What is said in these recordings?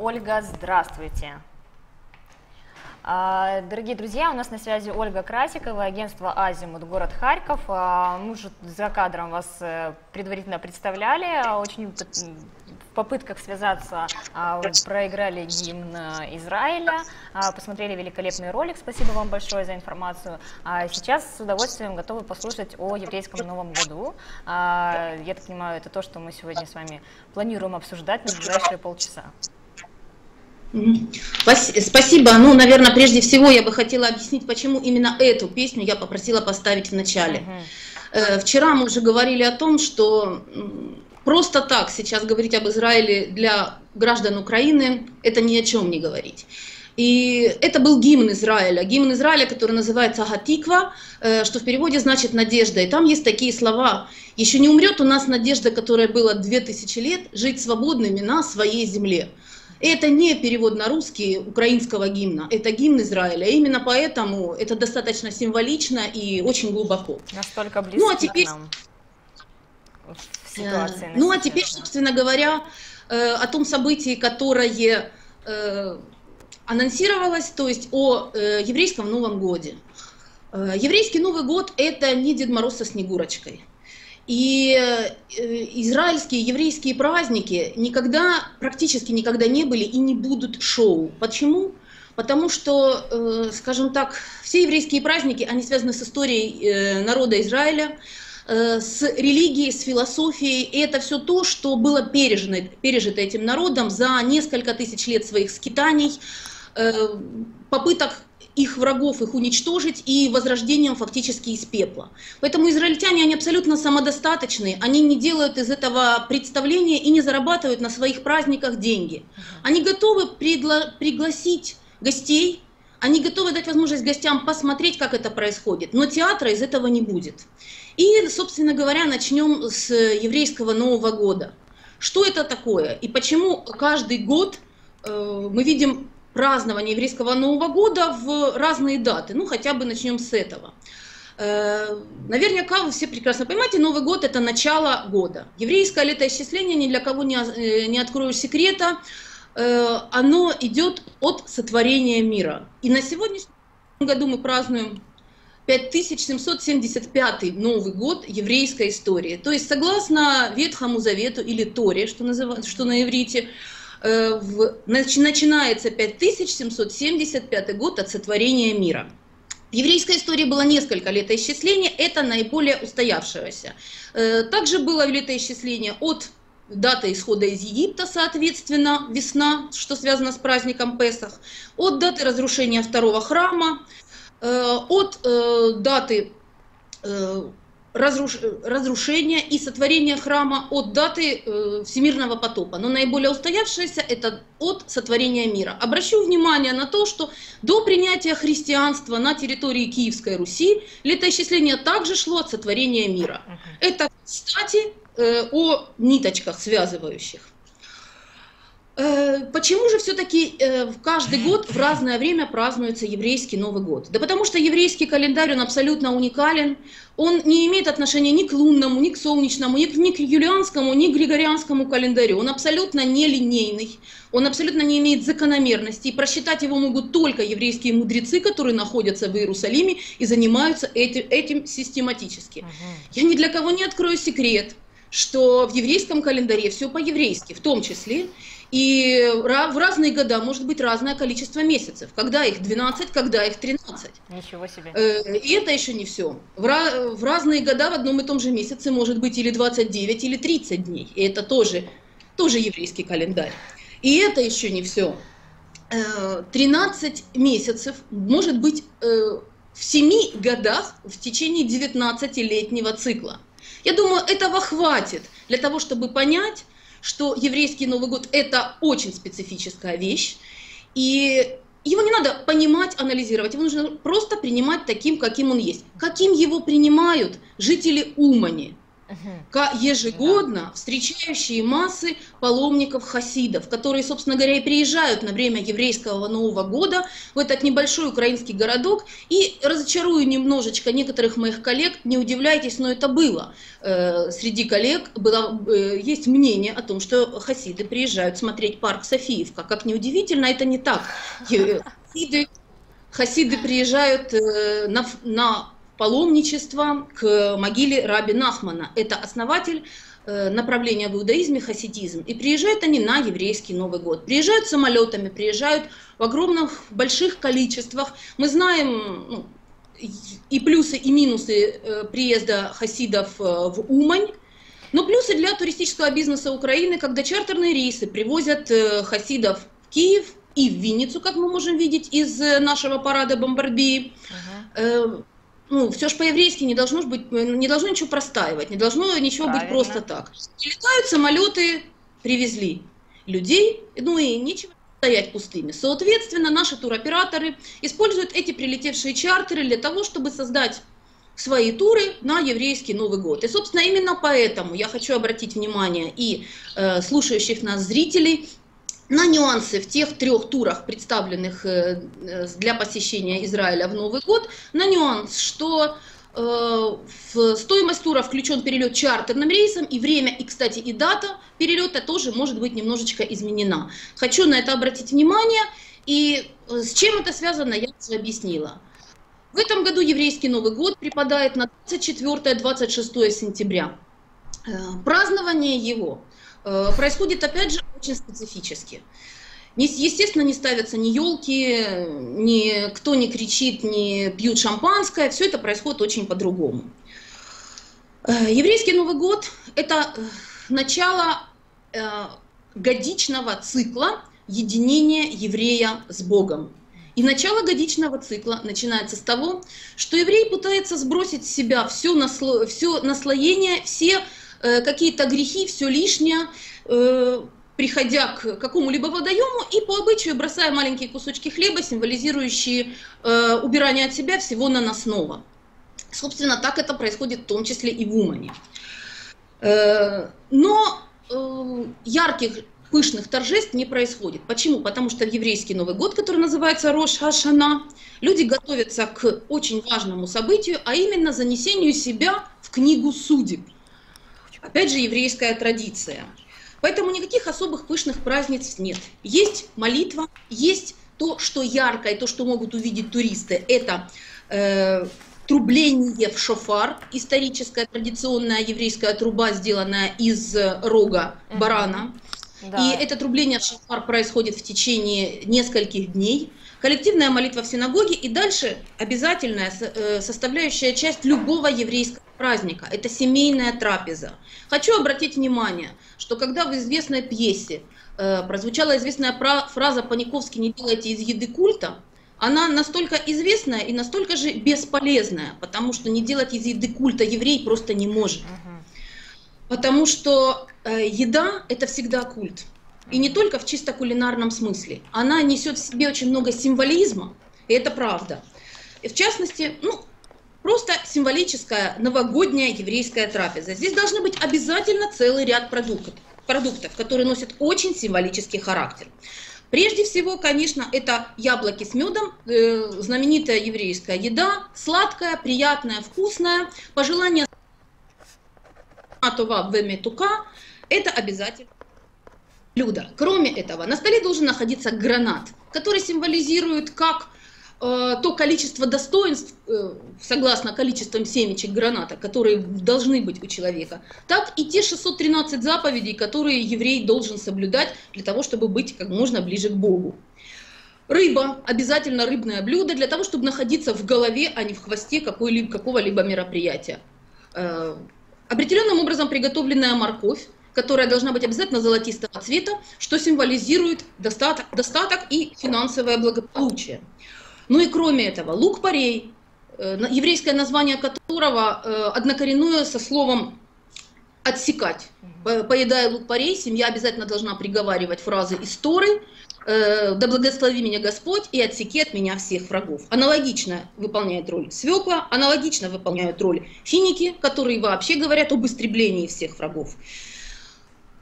Ольга, здравствуйте. Дорогие друзья, у нас на связи Ольга Красикова, агентство «Азимут», город Харьков. Мы уже за кадром вас предварительно представляли, очень в попытках связаться проиграли гимн Израиля, посмотрели великолепный ролик, спасибо вам большое за информацию. Сейчас с удовольствием готовы послушать о еврейском Новом году. Я так понимаю, это то, что мы сегодня с вами планируем обсуждать на ближайшие полчаса. Спасибо. Ну, наверное, прежде всего я бы хотела объяснить, почему именно эту песню я попросила поставить в начале. Вчера мы уже говорили о том, что просто так сейчас говорить об Израиле для граждан Украины – это ни о чем не говорить. И это был гимн Израиля, который называется «Хатиква», что в переводе значит «надежда». И там есть такие слова: «Еще не умрет у нас надежда, которая была 2000 лет, жить свободными на своей земле». Это не перевод на русский украинского гимна, это гимн Израиля. Именно поэтому это достаточно символично и очень глубоко. Настолько близко нам в ситуации. Ну а теперь, собственно говоря, о том событии, которое анонсировалось, то есть о еврейском Новом Годе. Еврейский Новый Год – это не Дед Мороз со Снегурочкой. И израильские, еврейские праздники никогда, практически никогда не были и не будут шоу. Почему? Потому что, скажем так, все еврейские праздники, они связаны с историей народа Израиля, с религией, с философией. И это все то, что было пережито этим народом за несколько тысяч лет своих скитаний, попыток их врагов, их уничтожить, и возрождением фактически из пепла. Поэтому израильтяне, они абсолютно самодостаточны, они не делают из этого представления и не зарабатывают на своих праздниках деньги. Они готовы пригласить гостей, они готовы дать возможность гостям посмотреть, как это происходит, но театра из этого не будет. И, собственно говоря, начнем с еврейского Нового года. Что это такое и почему каждый год мы видим празднование еврейского Нового года в разные даты? Ну, хотя бы начнем с этого. Наверняка вы все прекрасно понимаете, Новый год – это начало года. Еврейское летоисчисление, ни для кого не открою секрета, оно идет от сотворения мира. И на сегодняшнем году мы празднуем 5775-й Новый год еврейской истории. То есть, согласно Ветхому Завету, или Торе, что на иврите, начинается 5775 год от сотворения мира. В еврейской истории было несколько летоисчислений, это наиболее устоявшееся. Также было летоисчисление от даты исхода из Египта, соответственно, весна, что связано с праздником Песах, от даты разрушения второго храма, от даты разрушения и сотворения храма, от даты всемирного потопа. Но наиболее устоявшееся – это от сотворения мира. Обращу внимание на то, что до принятия христианства на территории Киевской Руси летоисчисление также шло от сотворения мира. Это, кстати, о ниточках связывающих. Почему же все-таки каждый год в разное время празднуется еврейский Новый год? Да потому что еврейский календарь, он абсолютно уникален, он не имеет отношения ни к лунному, ни к солнечному, ни к юлианскому, ни к григорианскому календарю. Он абсолютно нелинейный, он абсолютно не имеет закономерности, и просчитать его могут только еврейские мудрецы, которые находятся в Иерусалиме и занимаются этим систематически. Я ни для кого не открою секрет, что в еврейском календаре все по-еврейски, в том числе и в разные года может быть разное количество месяцев. Когда их 12, когда их 13. Ничего себе. И это еще не все. В разные года в одном и том же месяце может быть или 29, или 30 дней. И это тоже еврейский календарь. И это еще не все. 13 месяцев может быть в 7 годах в течение 19-летнего цикла. Я думаю, этого хватит для того, чтобы понять, что еврейский Новый год – это очень специфическая вещь, и его не надо понимать, анализировать, его нужно просто принимать таким, каким он есть. Каким его принимают жители Умани, ежегодно встречающие массы паломников-хасидов, которые, собственно говоря, и приезжают на время еврейского Нового года в этот небольшой украинский городок. И разочарую немножечко некоторых моих коллег, не удивляйтесь, но это было. Среди коллег есть мнение о том, что хасиды приезжают смотреть парк Софиевка. Как ни удивительно, это не так. Хасиды приезжают на паломничество к могиле Раби Нахмана. Это основатель направления в иудаизме хасидизм. И приезжают они на еврейский Новый год. Приезжают самолетами, приезжают в огромных, больших количествах. Мы знаем и плюсы, и минусы приезда хасидов в Умань. Но плюсы для туристического бизнеса Украины, когда чартерные рейсы привозят хасидов в Киев и в Винницу, как мы можем видеть из нашего парада Бомбардии. Все же по-еврейски не должно ничего простаивать, не должно ничего быть просто так. И летают самолеты, привезли людей, и нечего стоять пустыми. Соответственно, наши туроператоры используют эти прилетевшие чартеры для того, чтобы создать свои туры на еврейский Новый год. И, собственно, именно поэтому я хочу обратить внимание и слушающих нас зрителей на нюансы в тех трех турах, представленных для посещения Израиля в Новый год, на нюанс, что в стоимость тура включен перелет чартерным рейсом, и время, и, кстати, и дата перелета тоже может быть немножечко изменена. Хочу на это обратить внимание, и с чем это связано, я уже объяснила. В этом году еврейский Новый год припадает на 24-26 сентября. Празднование его происходит, опять же, очень специфически. Естественно, не ставятся ни елки, никто не кричит, не пьют шампанское. Все это происходит очень по-другому. Еврейский Новый год – это начало годичного цикла единения еврея с Богом. И начало годичного цикла начинается с того, что еврей пытается сбросить с себя все наслоение, все какие-то грехи, все лишнее, приходя к какому-либо водоему и по обычаю бросая маленькие кусочки хлеба, символизирующие убирание от себя всего наносного. Собственно, так это происходит в том числе и в Умане. Но ярких, пышных торжеств не происходит. Почему? Потому что в еврейский Новый год, который называется Рош а-Шана, люди готовятся к очень важному событию, а именно занесению себя в книгу судеб. Опять же, еврейская традиция. Поэтому никаких особых пышных праздниц нет. Есть молитва, есть то, что ярко, и то, что могут увидеть туристы. Это трубление в шофар, историческая традиционная еврейская труба, сделанная из рога барана. И это трубление в шофар происходит в течение нескольких дней. Коллективная молитва в синагоге и дальше обязательная составляющая часть любого еврейского праздника. Это семейная трапеза. Хочу обратить внимание, что когда в известной пьесе прозвучала известная фраза «Паниковский, не делайте из еды культа», она настолько известная и настолько же бесполезная, потому что не делать из еды культа еврей просто не может. Потому что еда – это всегда культ. И не только в чисто кулинарном смысле. Она несет в себе очень много символизма, и это правда. И в частности, просто символическая новогодняя еврейская трапеза. Здесь должны быть обязательно целый ряд продуктов, которые носят очень символический характер. Прежде всего, конечно, это яблоки с медом, знаменитая еврейская еда, сладкая, приятная, вкусная, пожелание «Атова веметука» – это обязательно блюдо. Кроме этого, на столе должен находиться гранат, который символизирует как то количество достоинств, согласно количествам семечек граната, которые должны быть у человека, так и те 613 заповедей, которые еврей должен соблюдать для того, чтобы быть как можно ближе к Богу. Рыба, обязательно рыбное блюдо, для того, чтобы находиться в голове, а не в хвосте какого-либо мероприятия. Определенным образом приготовленная морковь, которая должна быть обязательно золотистого цвета, что символизирует достаток и финансовое благополучие. Ну и кроме этого, лук-порей, еврейское название которого однокоренное со словом отсекать. Поедая лук-порей, семья обязательно должна приговаривать фразы из Торы: «Да благослови меня Господь и отсеки от меня всех врагов». Аналогично выполняет роль свекла, аналогично выполняют роль финики, которые вообще говорят об истреблении всех врагов.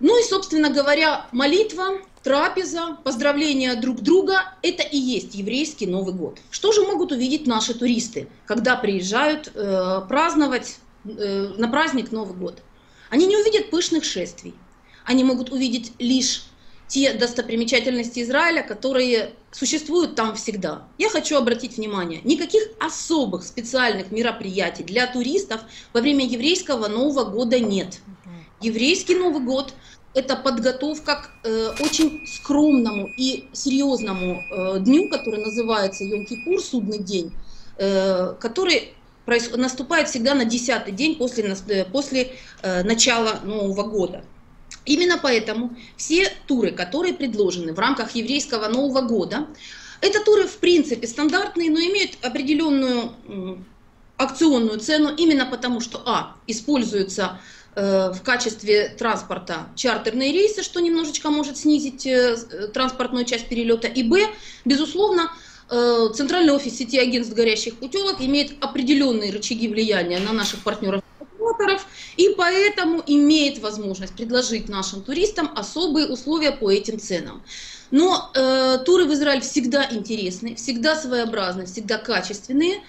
Ну и, собственно говоря, молитва, трапеза, поздравления друг друга – это и есть еврейский Новый год. Что же могут увидеть наши туристы, когда приезжают праздновать на праздник Новый год? Они не увидят пышных шествий, они могут увидеть лишь те достопримечательности Израиля, которые существуют там всегда. Я хочу обратить внимание, никаких особых специальных мероприятий для туристов во время еврейского Нового года нет. Еврейский Новый год – это подготовка к очень скромному и серьезному дню, который называется Йом Кипур, судный день, который наступает всегда на 10-й день после начала Нового года. Именно поэтому все туры, которые предложены в рамках еврейского Нового года, это туры в принципе стандартные, но имеют определенную акционную цену, именно потому что используются в качестве транспорта чартерные рейсы, что немножечко может снизить транспортную часть перелета, и безусловно, центральный офис сети агентств горящих путевок имеет определенные рычаги влияния на наших партнеров, и поэтому имеет возможность предложить нашим туристам особые условия по этим ценам. Но туры в Израиль всегда интересны, всегда своеобразны, всегда качественные,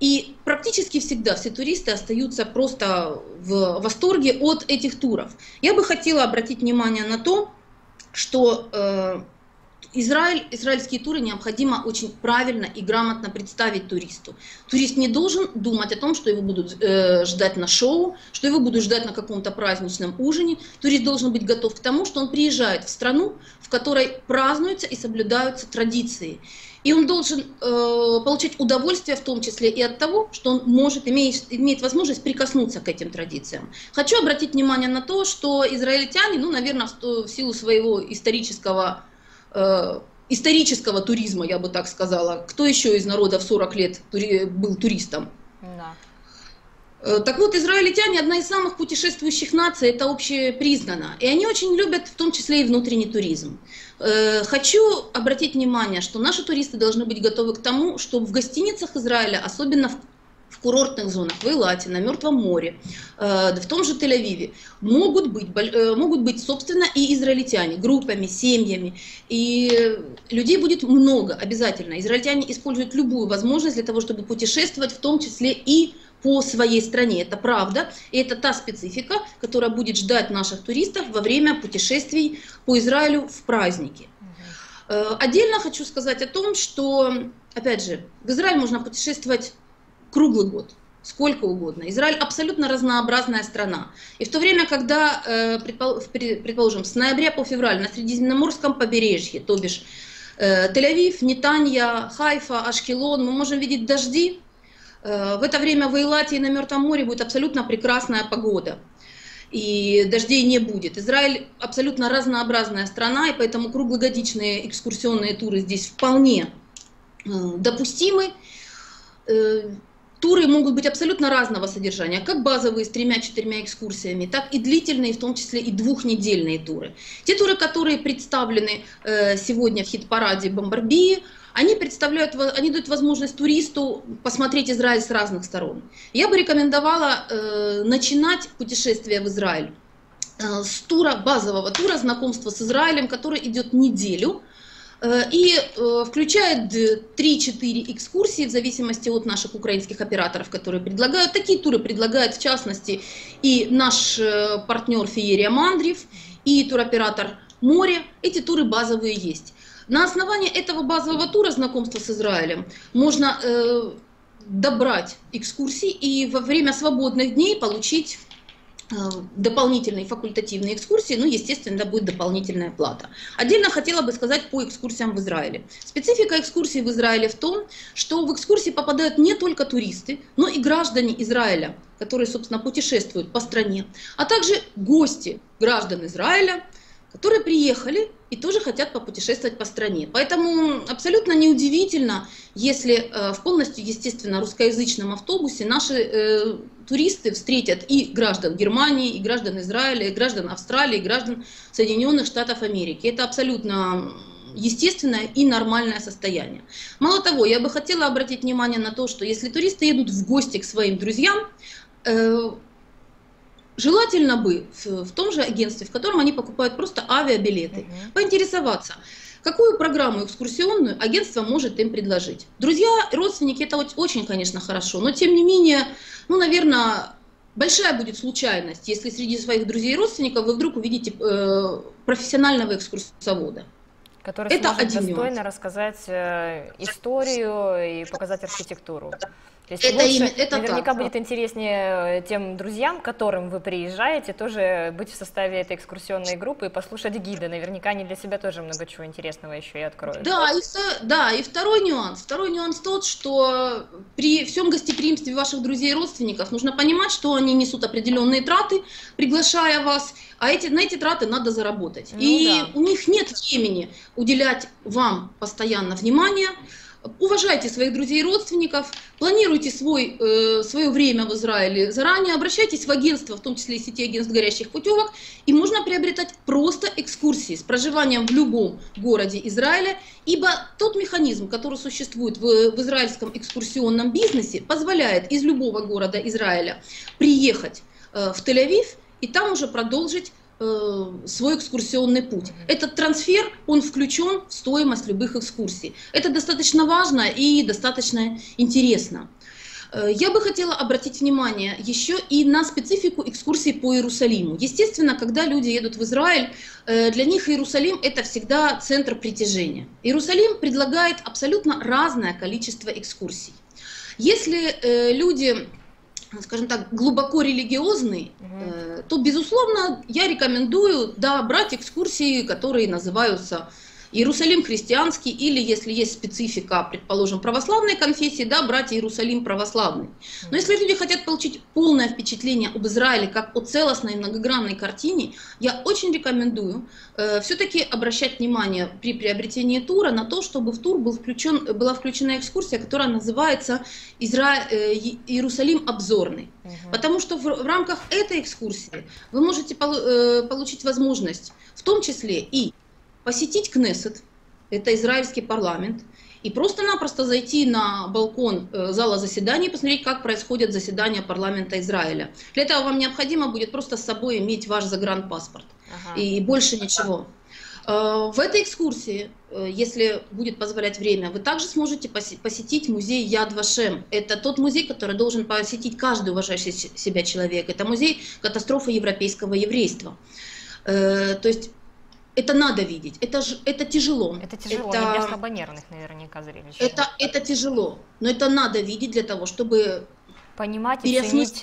и практически всегда все туристы остаются просто в восторге от этих туров. Я бы хотела обратить внимание на то, что израильские туры необходимо очень правильно и грамотно представить туристу. Турист не должен думать о том, что его будут ждать на шоу, что его будут ждать на каком-то праздничном ужине. Турист должен быть готов к тому, что он приезжает в страну, в которой празднуются и соблюдаются традиции. И он должен получать удовольствие, в том числе и от того, что он имеет возможность прикоснуться к этим традициям. Хочу обратить внимание на то, что израильтяне, наверное, в силу своего исторического туризма, я бы так сказала. Кто еще из народов 40 лет был туристом? Да. Так вот, израильтяне — одна из самых путешествующих наций, это общепризнано. И они очень любят, в том числе и внутренний туризм. Хочу обратить внимание, что наши туристы должны быть готовы к тому, что в гостиницах Израиля, особенно в курортных зонах, в Эйлате, на Мертвом море, в том же Тель-Авиве, могут быть, собственно, и израильтяне, группами, семьями, и людей будет много обязательно. Израильтяне используют любую возможность для того, чтобы путешествовать, в том числе и по своей стране. Это правда, и это та специфика, которая будет ждать наших туристов во время путешествий по Израилю в праздники. Отдельно хочу сказать о том, что, опять же, в Израиль можно путешествовать круглый год, сколько угодно. Израиль абсолютно разнообразная страна. И в то время, когда, предположим, с ноября по февраль на Средиземноморском побережье, то бишь Тель-Авив, Нетания, Хайфа, Ашкелон, мы можем видеть дожди, в это время в Эйлате и на Мертвом море будет абсолютно прекрасная погода. И дождей не будет. Израиль абсолютно разнообразная страна, и поэтому круглогодичные экскурсионные туры здесь вполне допустимы. Туры могут быть абсолютно разного содержания, как базовые с 3-4 экскурсиями, так и длительные, в том числе и двухнедельные туры. Те туры, которые представлены сегодня в хит-параде Бомбарбии, они дают возможность туристу посмотреть Израиль с разных сторон. Я бы рекомендовала начинать путешествие в Израиль с базового тура знакомства с Израилем, который идет неделю, и включает 3-4 экскурсии в зависимости от наших украинских операторов, которые предлагают. Такие туры предлагают, в частности, и наш партнер Феерия Мандриф, и туроператор «Море». Эти туры базовые есть. На основании этого базового тура знакомства с Израилем можно добрать экскурсии и во время свободных дней получить дополнительные факультативные экскурсии, естественно, это будет дополнительная плата. Отдельно хотела бы сказать по экскурсиям в Израиле. Специфика экскурсий в Израиле в том, что в экскурсии попадают не только туристы, но и граждане Израиля, которые, собственно, путешествуют по стране, а также гости, граждан Израиля, которые приехали и тоже хотят попутешествовать по стране. Поэтому абсолютно неудивительно, если в полностью, естественно, русскоязычном автобусе наши туристы встретят и граждан Германии, и граждан Израиля, и граждан Австралии, и граждан Соединенных Штатов Америки. Это абсолютно естественное и нормальное состояние. Мало того, я бы хотела обратить внимание на то, что если туристы едут в гости к своим друзьям, желательно бы в том же агентстве, в котором они покупают просто авиабилеты, поинтересоваться, какую программу экскурсионную агентство может им предложить. Друзья, родственники, это очень, конечно, хорошо, но тем не менее, ну, наверное, большая будет случайность, если среди своих друзей и родственников вы вдруг увидите профессионального экскурсовода. Который это сможет достойно рассказать историю и показать архитектуру. То есть это лучше, наверняка будет интереснее тем друзьям, к которым вы приезжаете, тоже быть в составе этой экскурсионной группы и послушать гида. Наверняка они для себя тоже много чего интересного еще и откроют. Да, и второй нюанс тот, что при всем гостеприимстве ваших друзей и родственников нужно понимать, что они несут определенные траты, приглашая вас, а на эти траты надо заработать. Ну, и у них нет времени уделять вам постоянно внимание. Уважайте своих друзей и родственников, планируйте свое время в Израиле заранее, обращайтесь в агентство, в том числе и сети агентств горящих путевок, и можно приобретать просто экскурсии с проживанием в любом городе Израиля, ибо тот механизм, который существует в израильском экскурсионном бизнесе, позволяет из любого города Израиля приехать в Тель-Авив и там уже продолжить свой экскурсионный путь. Этот трансфер, он включен в стоимость любых экскурсий. Это достаточно важно и достаточно интересно. Я бы хотела обратить внимание еще и на специфику экскурсий по Иерусалиму. Естественно, когда люди едут в Израиль, для них Иерусалим — это всегда центр притяжения. Иерусалим предлагает абсолютно разное количество экскурсий. Если люди, скажем так, глубоко религиозный, то, безусловно, я рекомендую, да, брать экскурсии, которые называются Иерусалим христианский, или, если есть специфика, предположим, православной конфессии, да, брать Иерусалим православный. Но если люди хотят получить полное впечатление об Израиле как о целостной многогранной картине, я очень рекомендую все-таки обращать внимание при приобретении тура на то, чтобы в тур была включена экскурсия, которая называется «Иерусалим обзорный». Потому что в рамках этой экскурсии вы можете получить возможность, в том числе и посетить Кнессет, это израильский парламент, и просто-напросто зайти на балкон зала заседаний и посмотреть, как происходят заседания парламента Израиля. Для этого вам необходимо будет просто с собой иметь ваш загранпаспорт и больше ничего. В этой экскурсии, если будет позволять время, вы также сможете посетить музей Яд Вашем. Это тот музей, который должен посетить каждый уважающий себя человек. Это музей катастрофы европейского еврейства. То есть это надо видеть, это тяжело. Это тяжело, это для слабонервных наверняка зрелище. Это тяжело, но это надо видеть для того, чтобы понимать и ценить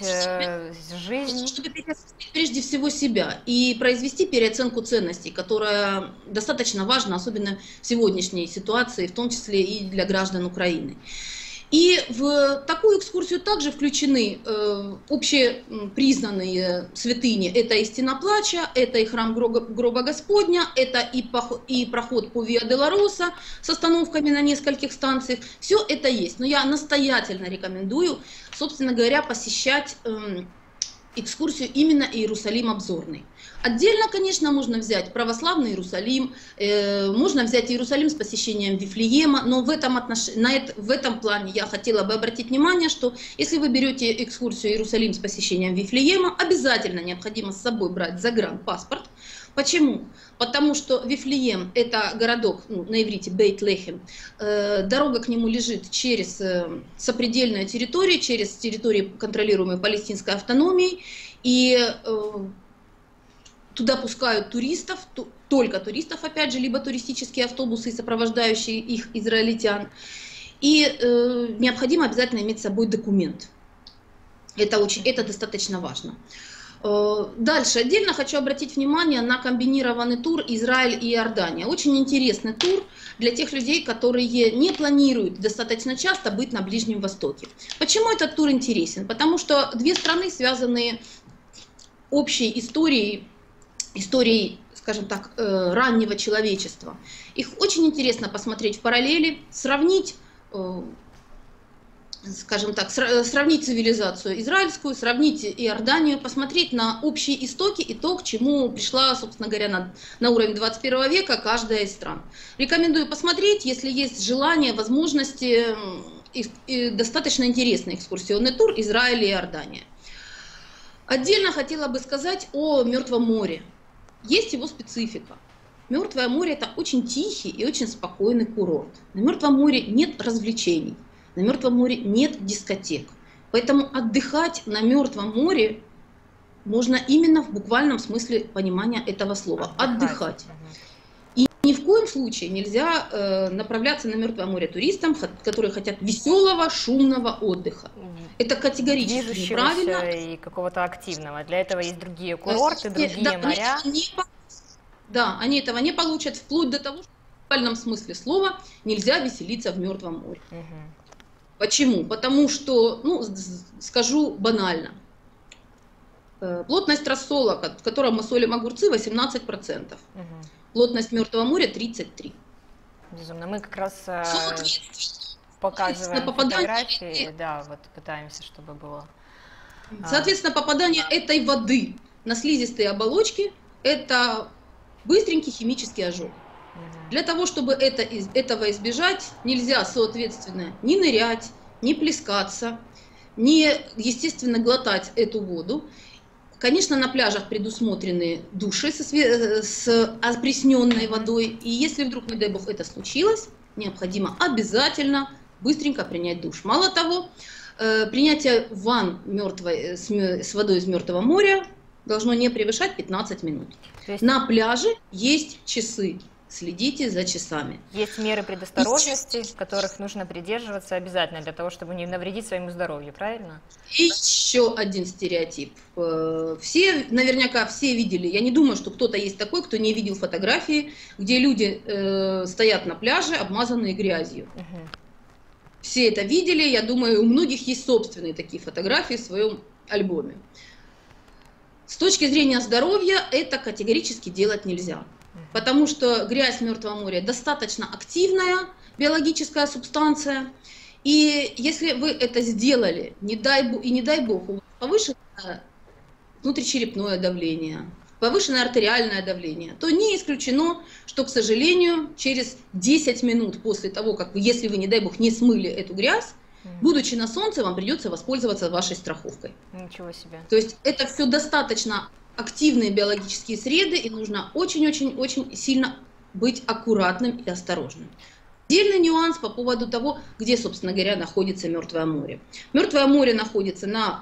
жизнь. Чтобы переосмыслить прежде всего себя и произвести переоценку ценностей, которая достаточно важна, особенно в сегодняшней ситуации, в том числе и для граждан Украины. И в такую экскурсию также включены общепризнанные святыни. Это и Стена Плача, это и Храм Гроба Господня, это и проход по Виа-Делороса с остановками на нескольких станциях. Все это есть. Но я настоятельно рекомендую, собственно говоря, посещать экскурсию именно Иерусалим обзорный. Отдельно, конечно, можно взять православный Иерусалим, можно взять Иерусалим с посещением Вифлеема, но в этом плане я хотела бы обратить внимание, что если вы берете экскурсию Иерусалим с посещением Вифлеема, обязательно необходимо с собой брать загранпаспорт. Почему? Потому что Вифлеем — это городок, ну, на иврите Бейт-Лехем, дорога к нему лежит через сопредельную территорию, через территории, контролируемые палестинской автономией, и туда пускают туристов, только туристов, опять же, либо туристические автобусы, сопровождающие их израильтян, и необходимо обязательно иметь с собой документ. Это достаточно важно. Дальше отдельно хочу обратить внимание на комбинированный тур Израиль и Иордания. Очень интересный тур для тех людей, которые не планируют достаточно часто быть на Ближнем Востоке. Почему этот тур интересен? Потому что две страны связаны общей историей, скажем так, раннего человечества. Их очень интересно посмотреть в параллели, сравнить скажем так, сравнить цивилизацию израильскую, сравнить Иорданию, посмотреть на общие истоки и то, к чему пришла, собственно говоря, на уровень 21 века каждая из стран. Рекомендую посмотреть, если есть желание, возможности, и достаточно интересный экскурсионный тур Израиль и Иордания. Отдельно хотела бы сказать о Мертвом море. Есть его специфика. Мертвое море – это очень тихий и очень спокойный курорт. На Мертвом море нет развлечений. На Мертвом море нет дискотек. Поэтому отдыхать на Мертвом море можно именно в буквальном смысле понимания этого слова. Отдыхать. И ни в коем случае нельзя направляться на Мертвое море туристам, которые хотят веселого, шумного отдыха. Это категорически неправильно. И какого-то активного. Для этого есть другие курорты, другие моря. Они этого не получат, вплоть до того, что в буквальном смысле слова нельзя веселиться в Мертвом море. Почему? Потому что, скажу банально, плотность рассола, в котором мы солим огурцы, 18%. Плотность Мертвого моря 33%. Безумно. Мы как раз показываем фотографии, пытаемся, чтобы было... Соответственно, попадание этой воды на слизистые оболочки – это быстренький химический ожог. Для того, чтобы этого избежать, нельзя, соответственно, ни нырять, ни плескаться, ни, естественно, глотать эту воду. Конечно, на пляжах предусмотрены души с опресненной водой. И если вдруг, не дай бог, это случилось, необходимо обязательно быстренько принять душ. Мало того, принятие ванн с водой из Мертвого моря должно не превышать 15 минут. На пляже есть часы. Следите за часами. Есть меры предосторожности, которых нужно придерживаться обязательно для того, чтобы не навредить своему здоровью, правильно? И еще один стереотип. Все, наверняка все видели, я не думаю, что кто-то есть такой, кто не видел фотографии, где люди стоят на пляже, обмазанные грязью. Все это видели, я думаю, у многих есть собственные такие фотографии в своем альбоме. С точки зрения здоровья это категорически делать нельзя. Потому что грязь Мертвого моря достаточно активная биологическая субстанция. И если вы это сделали, не дай бог, у вас повышенное внутричерепное давление, повышенное артериальное давление, то не исключено, что, к сожалению, через 10 минут после того, как вы, если вы, не дай бог, не смыли эту грязь, будучи на солнце, вам придется воспользоваться вашей страховкой. Ничего себе. То есть это все достаточно активные биологические среды, и нужно очень-очень-очень сильно быть аккуратным и осторожным. Отдельный нюанс по поводу того, где, собственно говоря, находится Мертвое море. Мертвое море находится на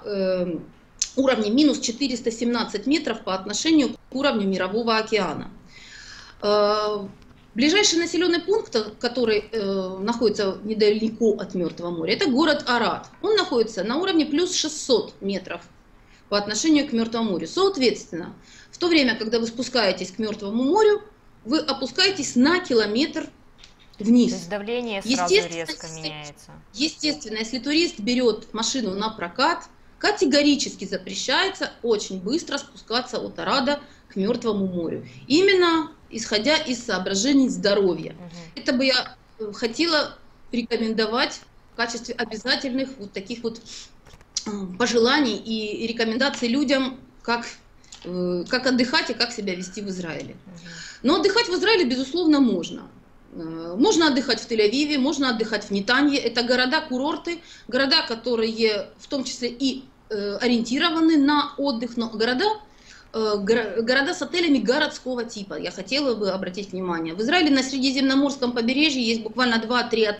уровне минус 417 метров по отношению к уровню Мирового океана. Ближайший населенный пункт, который находится недалеко от Мертвого моря, это город Арат. Он находится на уровне плюс 600 метров по отношению к Мертвому морю. Соответственно, в то время, когда вы спускаетесь к Мертвому морю, вы опускаетесь на километр вниз. То есть давление сразу резко меняется. Естественно, если турист берет машину на прокат, категорически запрещается очень быстро спускаться от Арада к Мертвому морю. Именно исходя из соображений здоровья. Это бы я хотела рекомендовать в качестве обязательных вот таких вот пожеланий и рекомендаций людям, как отдыхать и как себя вести в Израиле. Но отдыхать в Израиле, безусловно, можно. Можно отдыхать в Тель-Авиве, можно отдыхать в Нетании. Это города-курорты, города, которые в том числе и ориентированы на отдых, но города с отелями городского типа. Я хотела бы обратить внимание. В Израиле на Средиземноморском побережье есть буквально 2-3 отеля,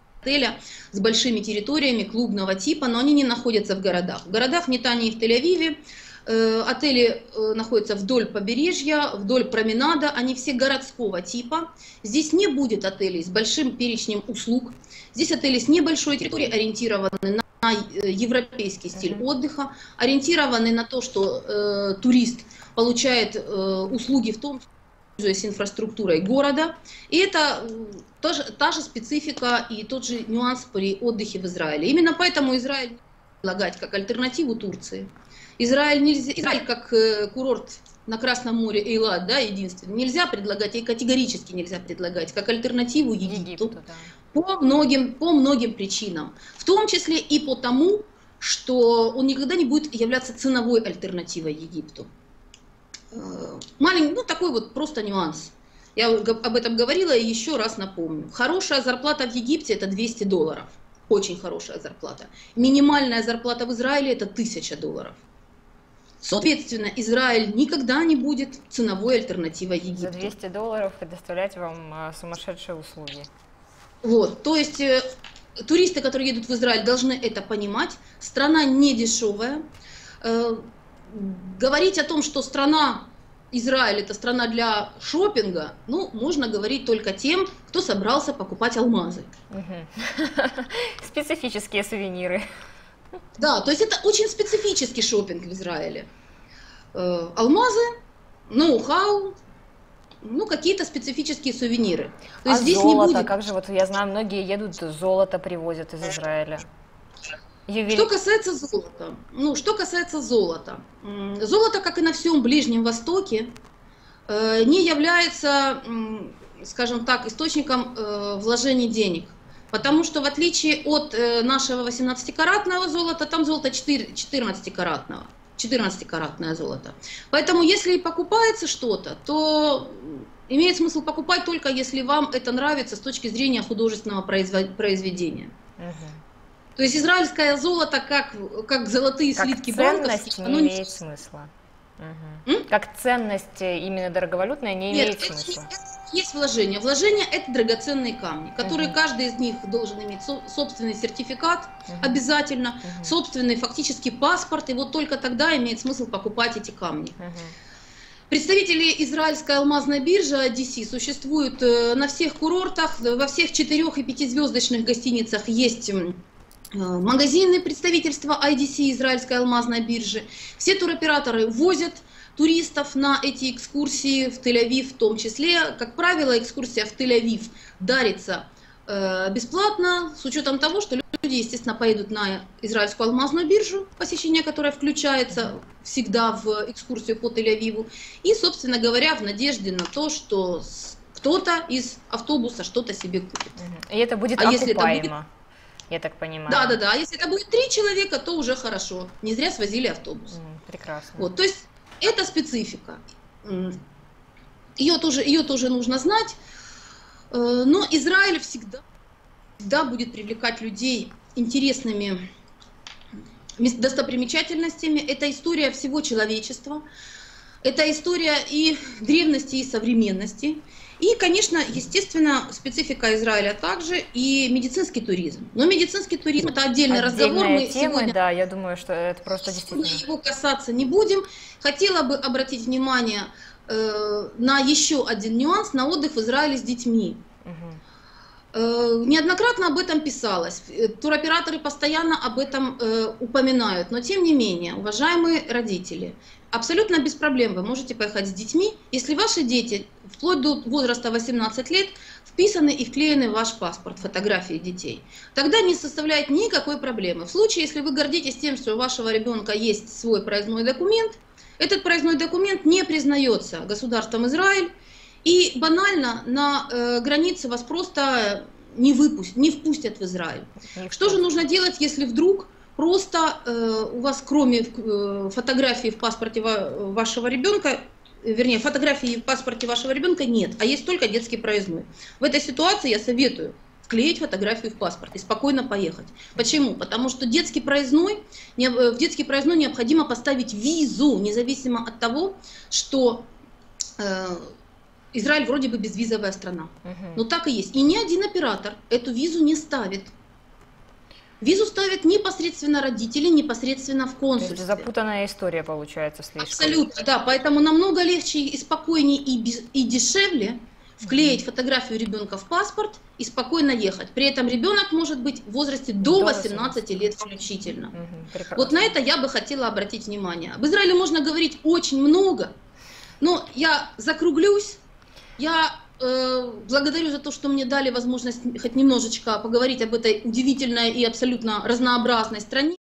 с большими территориями клубного типа, но они не находятся в городах. В городах Нетании и в Тель-Авиве отели находятся вдоль побережья, вдоль променада, они все городского типа. Здесь не будет отелей с большим перечнем услуг. Здесь отели с небольшой территорией, ориентированы на европейский стиль отдыха, ориентированы на то, что турист получает услуги в том числе, с инфраструктурой города. И это тоже та же специфика и тот же нюанс при отдыхе в Израиле. Именно поэтому Израиль предлагает как альтернативу Турции. Израиль нельзя, Израиль как курорт на Красном море, Эйлат, да, единственный, нельзя предлагать, и категорически нельзя предлагать, как альтернативу Египту, да. по многим причинам, в том числе и потому, что он никогда не будет являться ценовой альтернативой Египту. Маленький, ну такой вот просто нюанс. Я об этом говорила и еще раз напомню. Хорошая зарплата в Египте — это $200. Очень хорошая зарплата. Минимальная зарплата в Израиле — это $1000. Соответственно, Израиль никогда не будет ценовой альтернативой Египту. За $200 и доставлять вам сумасшедшие услуги. Вот, то есть... Туристы, которые едут в Израиль, должны это понимать. Страна не дешевая. Говорить о том, что страна Израиль — это страна для шопинга, ну, можно говорить только тем, кто собрался покупать алмазы. Специфические сувениры. Да, то есть это очень специфический шопинг в Израиле. Алмазы, ноу-хау. Ну, какие-то специфические сувениры. То есть здесь золото, не будет... как же, вот я знаю, многие едут, золото привозят из Израиля. Что касается золота, золото, как и на всем Ближнем Востоке, не является, скажем так, источником вложений денег. Потому что в отличие от нашего 18-каратного золота, там золото 14-каратного. 14-каратное золото. Поэтому, если покупается что-то, то имеет смысл покупать только если вам это нравится с точки зрения художественного произведения. Угу. То есть израильское золото, как золотые как слитки банковских, не имеет смысла. Угу. Как ценность именно дороговалютная не имеет смысла. Есть вложения. Вложения — это драгоценные камни, которые каждый из них должен иметь собственный сертификат, обязательно, собственный фактически паспорт, и вот только тогда имеет смысл покупать эти камни. Представители израильской алмазной биржи ADC существуют на всех курортах, во всех 4- и 5-звездочных гостиницах есть магазины представительства IDC, израильской алмазной биржи. Все туроператоры возят туристов на эти экскурсии в Тель-Авив в том числе. Как правило, экскурсия в Тель-Авив дарится бесплатно, с учетом того, что люди, естественно, поедут на израильскую алмазную биржу, посещение которой включается всегда в экскурсию по Тель-Авиву, и, собственно говоря, в надежде на то, что кто-то из автобуса что-то себе купит. И это будет окупаемо, я так понимаю. Да-да-да, а если это будет 3 человека, то уже хорошо, не зря свозили автобус. Прекрасно. Вот, то есть... Это специфика, ее тоже нужно знать, но Израиль всегда будет привлекать людей интересными достопримечательностями. Это история всего человечества, это история и древности, и современности. И, конечно, естественно, специфика Израиля также и медицинский туризм. Но медицинский туризм — это отдельный разговор. Мы тема, сегодня, да, я думаю, что это просто действительно... его касаться не будем. Хотела бы обратить внимание на еще один нюанс, на отдых в Израиле с детьми. Неоднократно об этом писалось, туроператоры постоянно об этом упоминают, но тем не менее, уважаемые родители, абсолютно без проблем вы можете поехать с детьми, если ваши дети вплоть до возраста 18 лет вписаны и вклеены в ваш паспорт, фотографии детей. Тогда не составляет никакой проблемы. В случае, если вы гордитесь тем, что у вашего ребенка есть свой проездной документ, этот проездной документ не признается государством Израиль, и банально на границе вас просто не впустят в Израиль. Что же нужно делать, если вдруг просто у вас кроме фотографии в паспорте вашего ребенка, вернее, фотографии в паспорте вашего ребенка нет, а есть только детский проездной? В этой ситуации я советую вклеить фотографию в паспорт и спокойно поехать. Почему? Потому что в детский проездной необходимо поставить визу, независимо от того, что... Израиль вроде бы безвизовая страна, но так и есть. И ни один оператор эту визу не ставит. Визу ставят непосредственно родители, непосредственно в консульстве. То есть запутанная история получается слишком. Абсолютно, да. Поэтому намного легче и спокойнее и дешевле вклеить фотографию ребенка в паспорт и спокойно ехать. При этом ребенок может быть в возрасте до 18 лет включительно. Вот на это я бы хотела обратить внимание. Об Израиле можно говорить очень много, но я закруглюсь. Я благодарю за то, что мне дали возможность хоть немножечко поговорить об этой удивительной и абсолютно разнообразной стране.